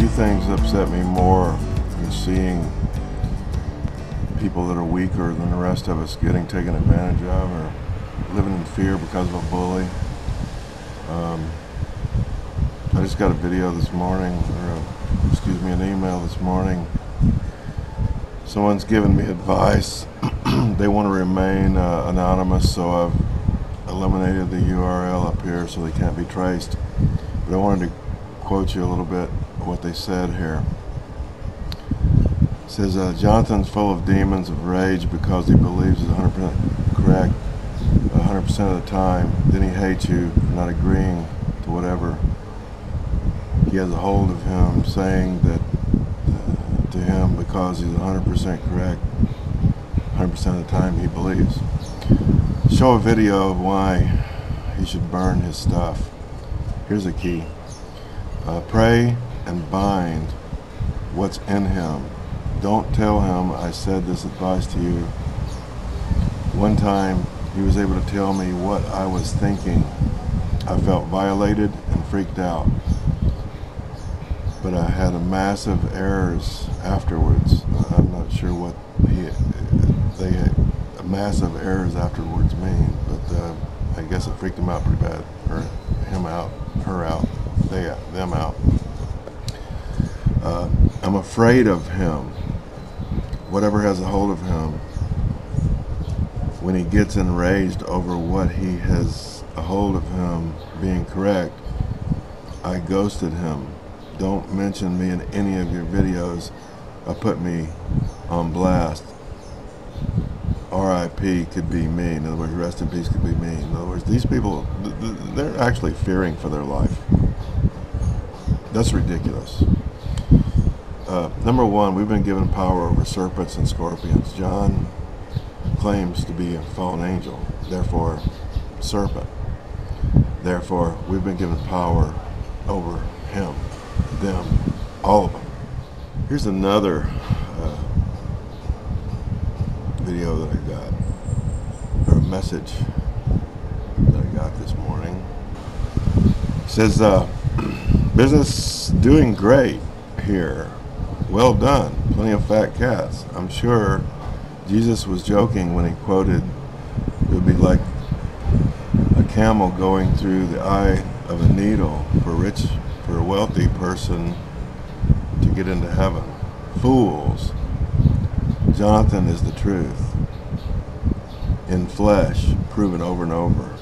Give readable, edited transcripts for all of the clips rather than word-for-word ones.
Few things upset me more than seeing people that are weaker than the rest of us getting taken advantage of or living in fear because of a bully. I just got a video this morning, an email this morning. Someone's given me advice. They want to remain anonymous, so I've eliminated the URL up here so they can't be traced. But I wanted to quote you a little bit what they said here. It says, Jonathan's full of demons of rage because he believes he's 100% correct 100% of the time. Then he hates you for not agreeing to whatever he has a hold of him, saying that to him because he's 100% correct 100% of the time he believes. Show a video of why he should burn his stuff. Here's a key. Pray and bind what's in him. Don't tell him I said this advice to you. One time he was able to tell me what I was thinking. I felt violated and freaked out, but I had a massive errors afterwards. I'm not sure what they had massive errors afterwards mean, but I guess it freaked him out pretty bad, or him out, her out, they out, them out. I'm afraid of him, whatever has a hold of him. When he gets enraged over what he has a hold of him being correct, I ghosted him. Don't mention me in any of your videos. Put me on blast. R.I.P. could be me. In other words, rest in peace could be me. In other words, these people, they're actually fearing for their life. That's ridiculous. Number one, we've been given power over serpents and scorpions. John claims to be a fallen angel, therefore serpent. Therefore, we've been given power over him, them, all of them. Here's another video that I got, or a message that I got this morning. It says, business doing great here. Well done. Plenty of fat cats. I'm sure Jesus was joking when he quoted, it would be like a camel going through the eye of a needle for a wealthy person to get into heaven. Fools. Jonathan is the truth in flesh, proven over and over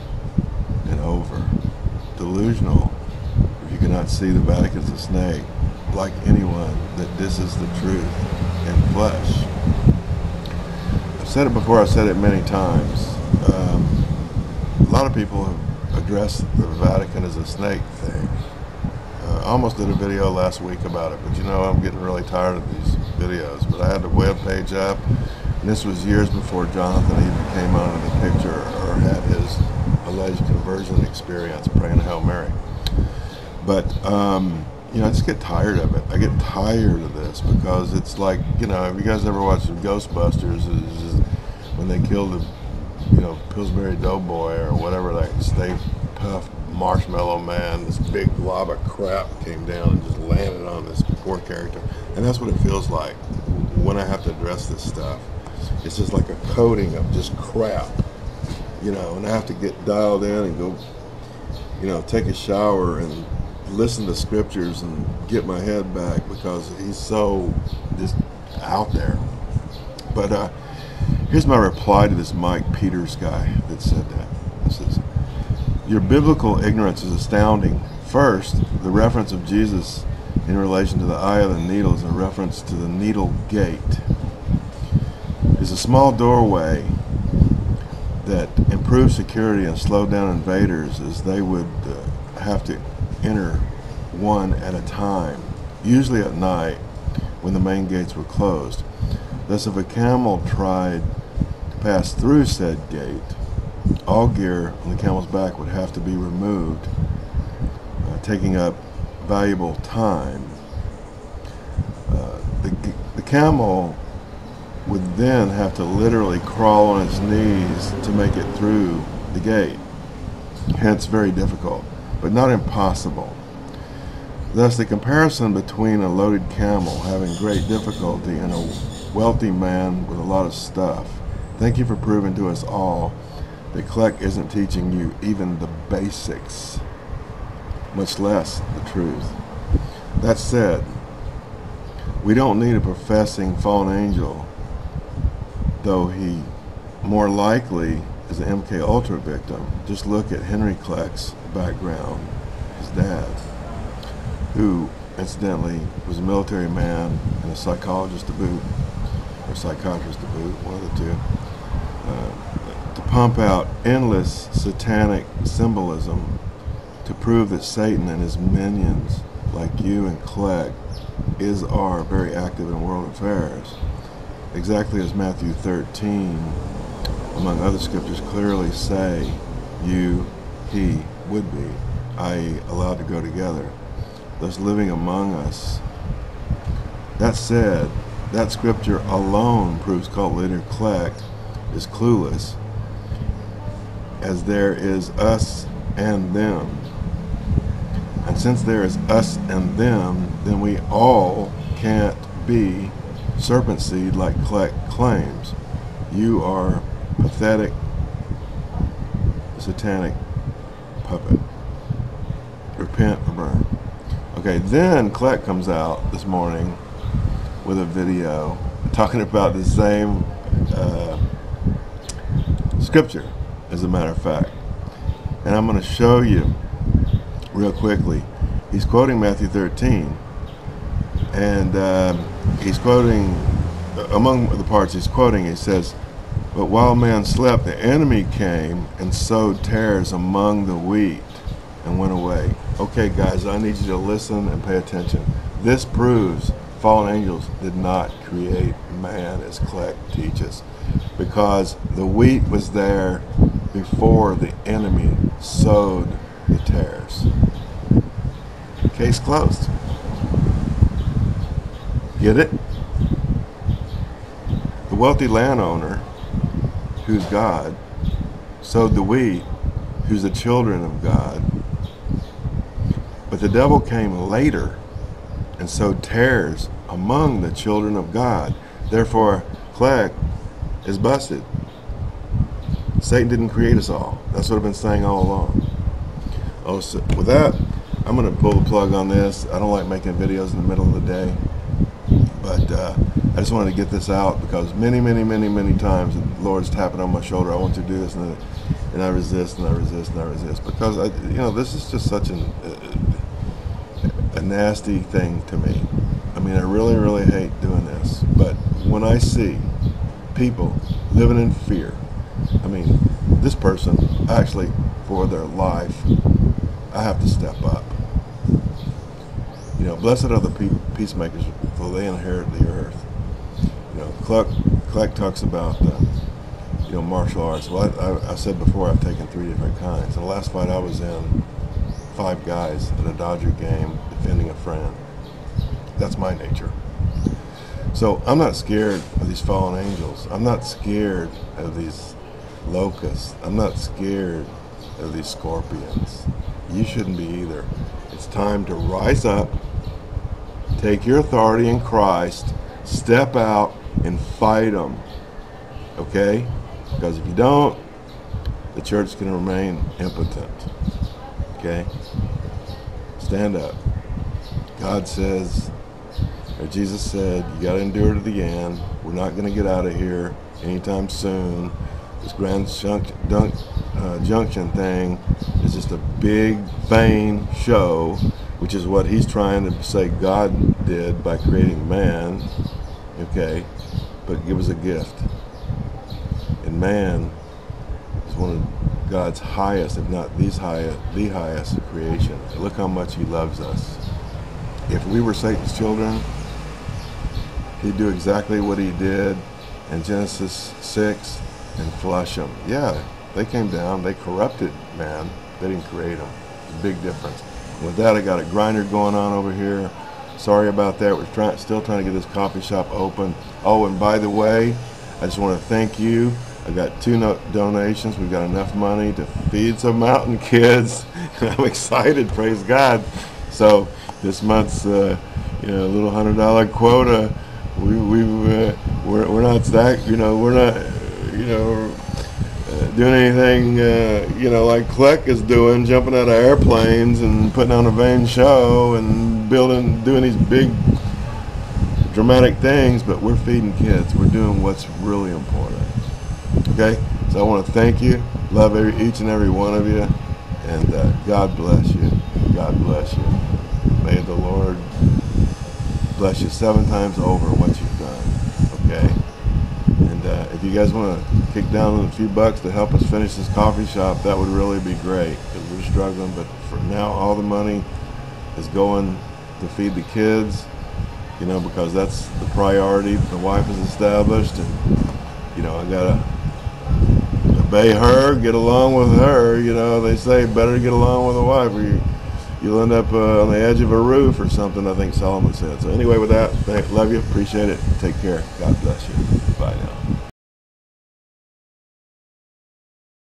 and over. Delusional if you cannot see the Vatican's a snake, like anyone that this is the truth in flesh. I've said it before, I've said it many times. A lot of people have addressed the Vatican as a snake thing. I almost did a video last week about it, but you know, I'm getting really tired of these videos. But I had the web page up, and this was years before Jonathan even came out of the picture or had his alleged conversion experience praying Hail Mary. But you know, I just get tired of it. I get tired of this because it's like, you know, if you guys ever watched Ghostbusters, it's just when they killed the, you know, Pillsbury Doughboy or whatever, like Stay Puft Marshmallow Man, this big glob of crap came down and just landed on this poor character. And that's what it feels like when I have to address this stuff. It's just like a coating of just crap, you know, and I have to get dialed in and go, you know, take a shower and listen to scriptures and get my head back because he's so just out there. But here's my reply to this Mike Peters guy that said that. It says, your biblical ignorance is astounding. First, the reference of Jesus in relation to the eye of the needle is a reference to the needle gate. It's a small doorway that improves security and slowed down invaders as they would have to enter one at a time, usually at night when the main gates were closed. Thus, if a camel tried to pass through said gate, all gear on the camel's back would have to be removed, taking up valuable time. The camel would then have to literally crawl on its knees to make it through the gate, hence very difficult, but not impossible. Thus, the comparison between a loaded camel having great difficulty and a wealthy man with a lot of stuff. Thank you for proving to us all that Kleck isn't teaching you even the basics, much less the truth. That said, we don't need a professing fallen angel, though he more likely is an MK Ultra victim. Just look at Henry Kleck's background, his dad, who incidentally was a military man and a psychologist to boot, or psychiatrist to boot, one of the two, to pump out endless satanic symbolism to prove that Satan and his minions like you and Kleck are very active in world affairs, exactly as Matthew 13, among other scriptures, clearly say he would be, i.e. allowed to go together, thus living among us. That said, that scripture alone proves cult leader Kleck is clueless, as there is us and them. And since there is us and them, then we all can't be serpent seed like Kleck claims. You are pathetic, satanic puppet. Repent or burn. Okay, then Kleck comes out this morning with a video talking about the same scripture, as a matter of fact. And I'm going to show you real quickly. He's quoting Matthew 13, and he's quoting, among the parts he's quoting, he says, "But while man slept, the enemy came and sowed tares among the wheat and went away." Okay, guys, I need you to listen and pay attention. This proves fallen angels did not create man, as Kleck teaches, because the wheat was there before the enemy sowed the tares. Case closed. Get it? The wealthy landowner, who's God, sowed the wheat, who's the children of God. But the devil came later and sowed tares among the children of God. Therefore, Kleck is busted. Satan didn't create us all. That's what I've been saying all along. Oh, so with that, I'm going to pull the plug on this. I don't like making videos in the middle of the day, but I just wanted to get this out, because many, many, many, many times the Lord's tapping on my shoulder, "I want you to do this," and I resist, and I resist, and I resist, because this is just such a nasty thing to me. I mean, I really, really hate doing this, but when I see people living in fear, I mean, this person actually, for their life, I have to step up. Blessed are the peacemakers, for they inherit the earth. Kleck talks about martial arts. Well, I said before, I've taken 3 different kinds. In the last fight I was in, 5 guys at a Dodger game defending a friend. That's my nature. So I'm not scared of these fallen angels. I'm not scared of these locusts. I'm not scared of these scorpions. You shouldn't be either. It's time to rise up, take your authority in Christ, step out and fight them, okay? Because if you don't, the church can remain impotent, okay? Stand up. God says, or Jesus said, you got to endure to the end. We're not going to get out of here anytime soon. This grand junction thing is just a big, vain show, which is what he's trying to say God did by creating man, okay, but give us a gift. And man is one of God's highest, if not the highest creation. Look how much he loves us. If we were Satan's children, he'd do exactly what he did in Genesis 6, and flush them. Yeah, they came down, they corrupted man, they didn't create them. Big difference. With that, I got a grinder going on over here. Sorry about that. We're still trying to get this coffee shop open. Oh, and by the way, I just want to thank you. I got 2 donations. We've got enough money to feed some mountain kids. I'm excited, praise God. So this month's little $100 quota, we're not stacked. We're not doing anything like Kleck is doing, jumping out of airplanes and putting on a vain show and doing these big dramatic things, but we're feeding kids. We're doing what's really important. Okay, so I want to thank you. Love each and every one of you, and God bless you. God bless you. May the Lord bless you 7 times over what you've done. Okay, and if you guys want to kick down a few bucks to help us finish this coffee shop, that would really be great, because we're struggling. But for now, all the money is going to feed the kids. You know, because that's the priority the wife has established, and I gotta obey her, get along with her. They say better get along with a wife, or you'll end up on the edge of a roof or something, I think Solomon said. So anyway, with that, love you, appreciate it, take care, God bless you, bye now.